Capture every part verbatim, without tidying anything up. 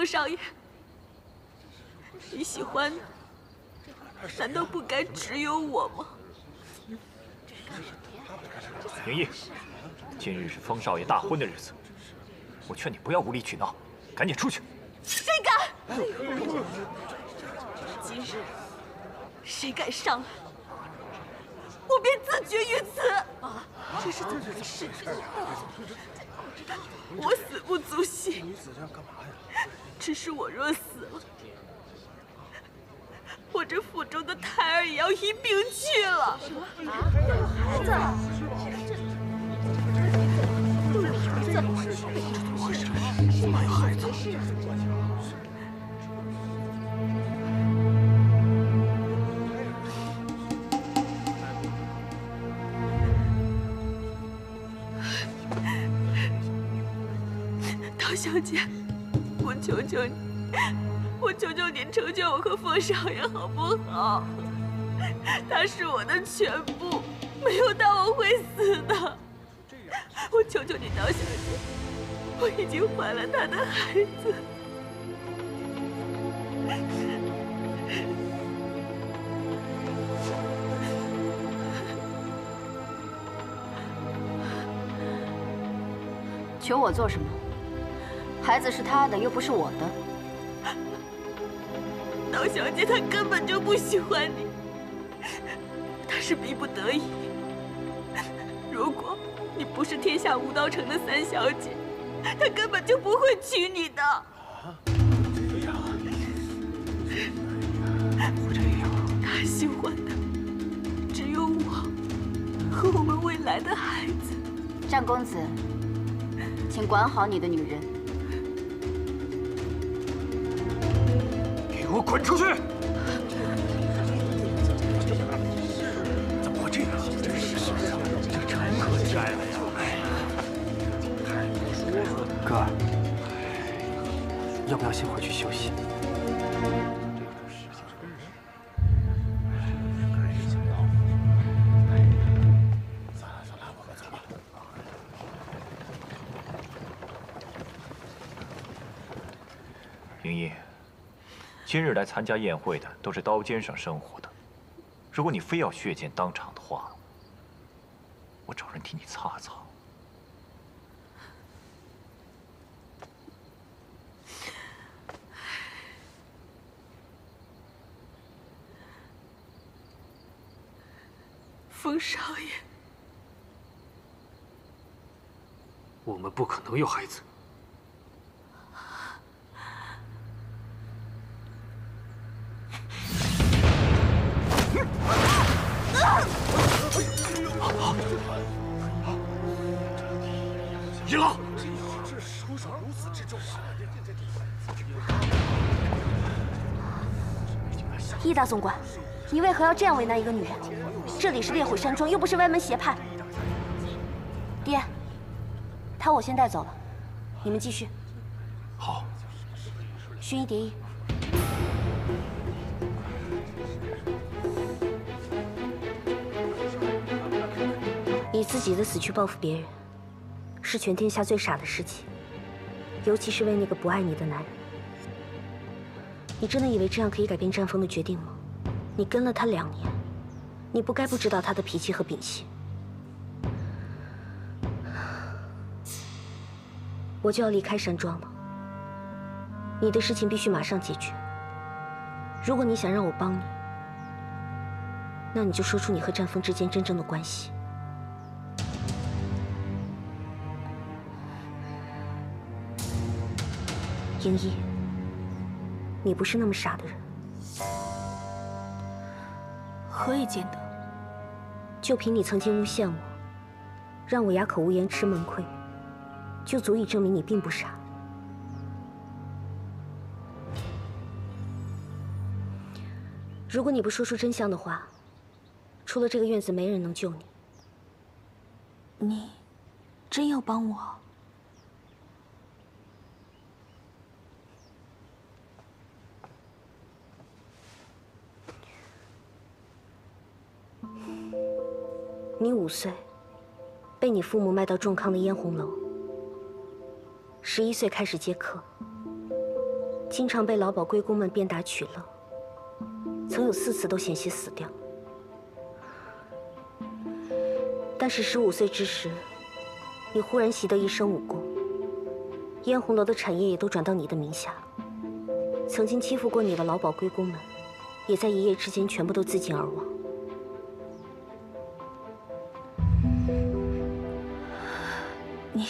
侯少爷，你喜欢的难道不该只有我吗？宁毅，今日是封少爷大婚的日子，我劝你不要无理取闹，赶紧出去。谁敢？今日谁敢上来，我便自绝于此。啊，这是怎么回事？我死不足惜。你死这干嘛呀？只是我若死了，我这腹中的胎儿也要一并去了。什么？孩子？这有孩子？这哪有孩子？陶小姐，我求求你，我求求您成全我和封少爷好不好？他是我的全部，没有他我会死的。我求求你，陶小姐，我已经怀了他的孩子。求我做什么？孩子是他的，又不是我的。 陶小姐，她根本就不喜欢你，她是逼不得已。如果你不是天下无刀城的三小姐，她根本就不会娶你的。啊，这样啊，不这样啊！她喜欢的只有我和我们未来的孩子。战公子，请管好你的女人。 给我滚出去！怎么会这样？真是啊，这成何体统呀！太不舒服了。哥儿，要不要先回去休息？宁毅。 今日来参加宴会的都是刀尖上生活的，如果你非要血溅当场的话，我找人替你擦擦。封少爷，我们不可能有孩子。 一郎，这手手如此之重啊！易大总管，你为何要这样为难一个女人？这里是烈火山庄，又不是歪门邪派。爹，他我先带走了，你们继续。好。寻一敌一。 以自己的死去报复别人，是全天下最傻的事情，尤其是为那个不爱你的男人。你真的以为这样可以改变战风的决定吗？你跟了他两年，你不该不知道他的脾气和秉性。我就要离开山庄了，你的事情必须马上解决。如果你想让我帮你，那你就说出你和战风之间真正的关系。 盈一，你不是那么傻的人。何以见得？就凭你曾经诬陷我，让我哑口无言、吃闷亏，就足以证明你并不傻。如果你不说出真相的话，除了这个院子，没人能救你。你真要帮我？ 你五岁，被你父母卖到仲康的嫣红楼。十一岁开始接客，经常被老鸨龟公们鞭打取乐，曾有四次都险些死掉。但是十五岁之时，你忽然习得一身武功，嫣红楼的产业也都转到你的名下。曾经欺负过你的老鸨龟公们，也在一夜之间全部都自尽而亡。 你，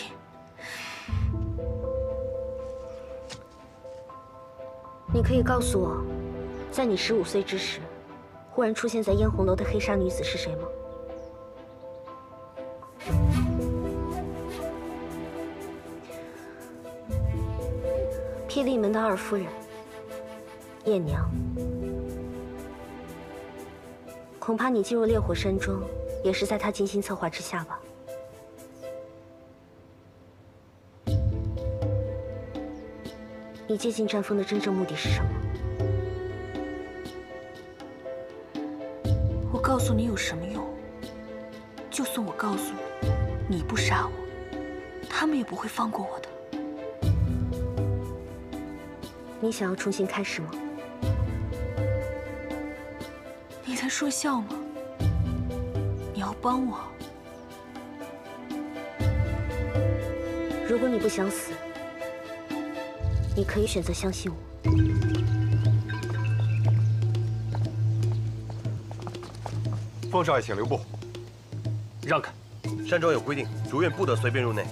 你可以告诉我，在你十五岁之时，忽然出现在嫣红楼的黑纱女子是谁吗？霹雳门的二夫人，叶娘。恐怕你进入烈火山庄，也是在她精心策划之下吧。 你接近战风的真正目的是什么？我告诉你有什么用？就算我告诉你，你不杀我，他们也不会放过我的。你想要重新开始吗？你在说笑吗？你要帮我？如果你不想死。 你可以选择相信我。凤少爷，请留步。让开，山庄有规定，如愿不得随便入内。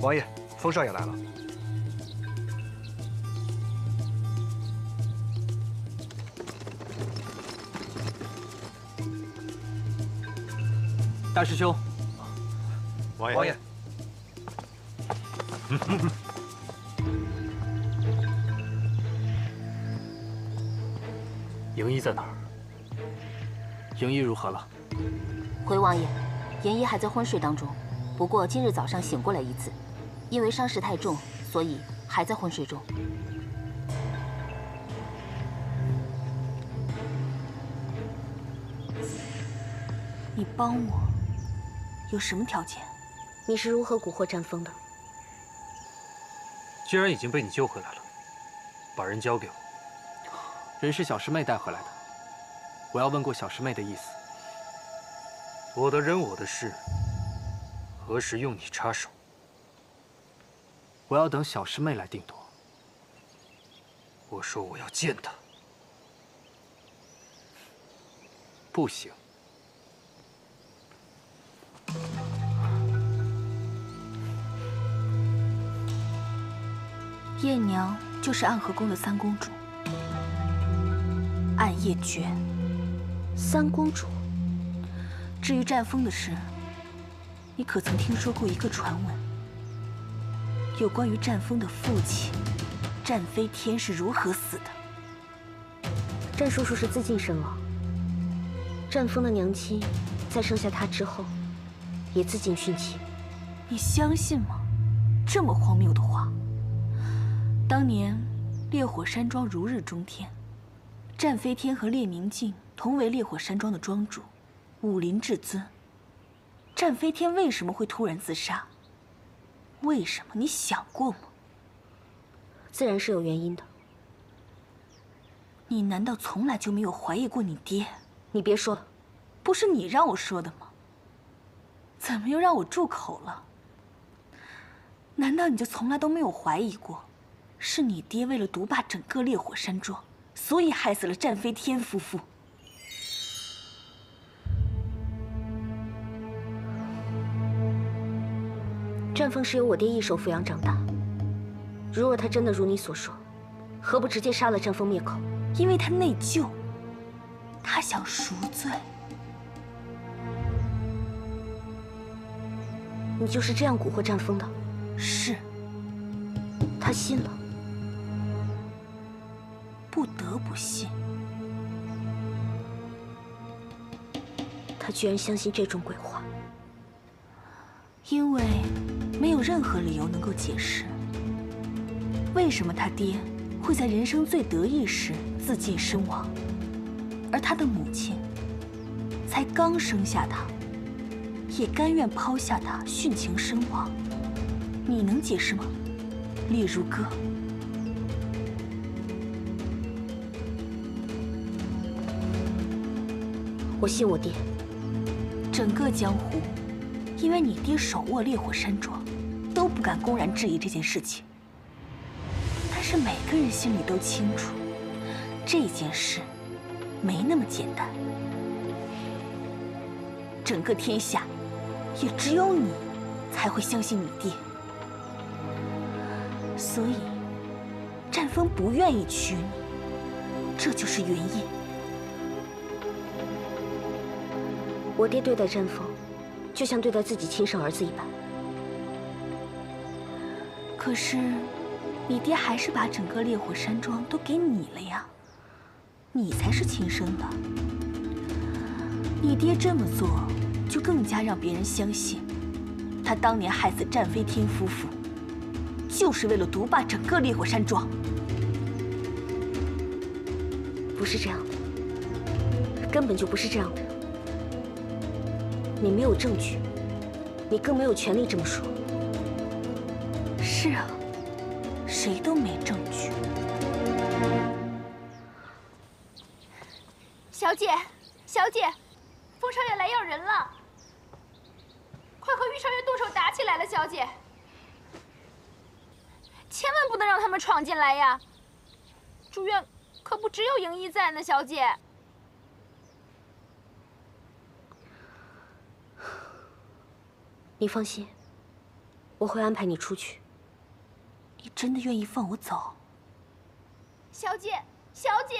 王爷，凤少爷来了。大师兄。 王爷，盈一在哪儿？盈一如何了？回王爷，盈一还在昏睡当中，不过今日早上醒过来一次，因为伤势太重，所以还在昏睡中。你帮我，有什么条件？ 你是如何蛊惑战风的？既然已经被你救回来了，把人交给我。人是小师妹带回来的，我要问过小师妹的意思。我的人，我的事，何时用你插手？我要等小师妹来定夺。我说我要见她。不行。 叶娘就是暗河宫的三公主，暗夜绝。三公主。至于战风的事，你可曾听说过一个传闻？有关于战风的父亲战飞天是如何死的？战叔叔是自尽身亡。战风的娘亲在生下他之后，也自尽殉情。你相信吗？这么荒谬的话！ 当年，烈火山庄如日中天，战飞天和烈明镜同为烈火山庄的庄主，武林至尊。战飞天为什么会突然自杀？为什么？你想过吗？自然是有原因的。你难道从来就没有怀疑过你爹？你别说了，不是你让我说的吗？怎么又让我住口了？难道你就从来都没有怀疑过？ 是你爹为了独霸整个烈火山庄，所以害死了战飞天夫妇。战风是由我爹一手抚养长大，如若他真的如你所说，何不直接杀了战风灭口？因为他内疚，他想赎罪。你就是这样蛊惑战风的？是。他信了。 不得不信，他居然相信这种鬼话，因为没有任何理由能够解释为什么他爹会在人生最得意时自尽身亡，而他的母亲才刚生下他，也甘愿抛下他殉情身亡。你能解释吗？例如歌。 我信我爹。整个江湖，因为你爹手握烈火山庄，都不敢公然质疑这件事情。但是每个人心里都清楚，这件事没那么简单。整个天下，也只有你才会相信你爹。所以，战风不愿意娶你，这就是原因。 我爹对待战风，就像对待自己亲生儿子一般。可是，你爹还是把整个烈火山庄都给你了呀，你才是亲生的。你爹这么做，就更加让别人相信，他当年害死战飞天夫妇，就是为了独霸整个烈火山庄。不是这样的，根本就不是这样的。 你没有证据，你更没有权利这么说。是啊，谁都没证据。小姐，小姐，风少爷来要人了，快和玉少爷动手打起来了！小姐，千万不能让他们闯进来呀！祝愿可不只有盈一在呢，小姐。 你放心，我会安排你出去。你真的愿意放我走？小姐，小姐，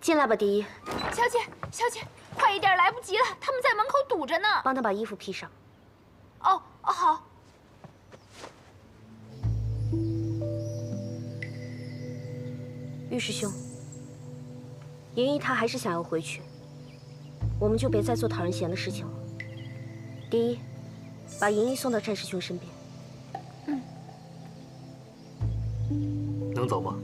进来吧，第一。小姐，小姐，快一点，来不及了，他们在门口堵着呢。帮他把衣服披上。哦哦，好。玉师兄，盈一他还是想要回去，我们就别再做讨人嫌的事情了。 第一，把盈一送到战师兄身边。嗯，能走吗？